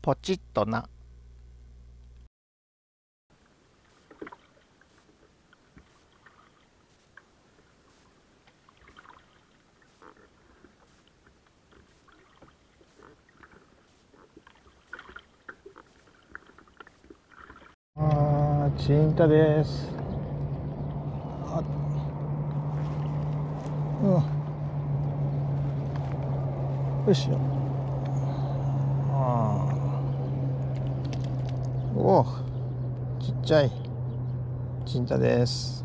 ポチッとな。チンタです。あ、よいしょ。おお、ちっちゃいチンタです。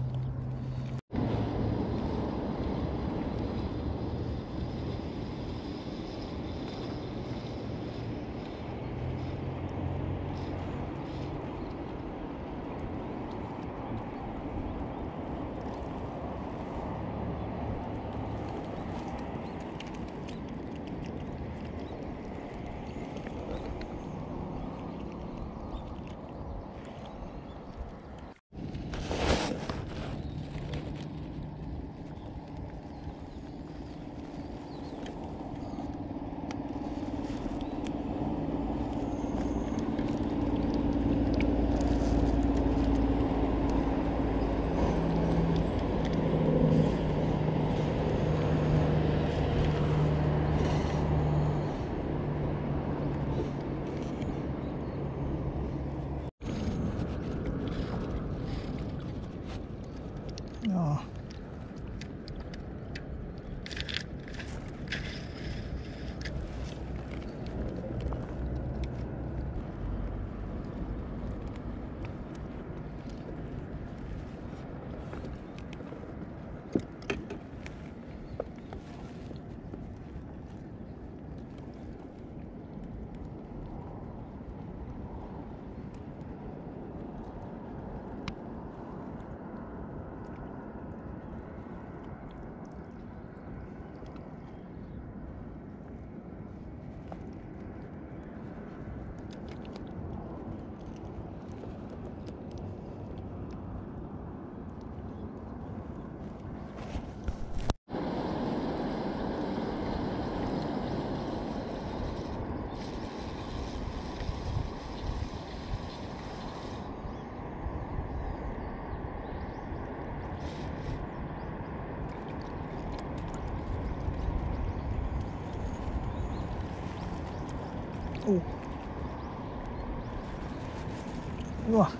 うわ、よ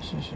しよし。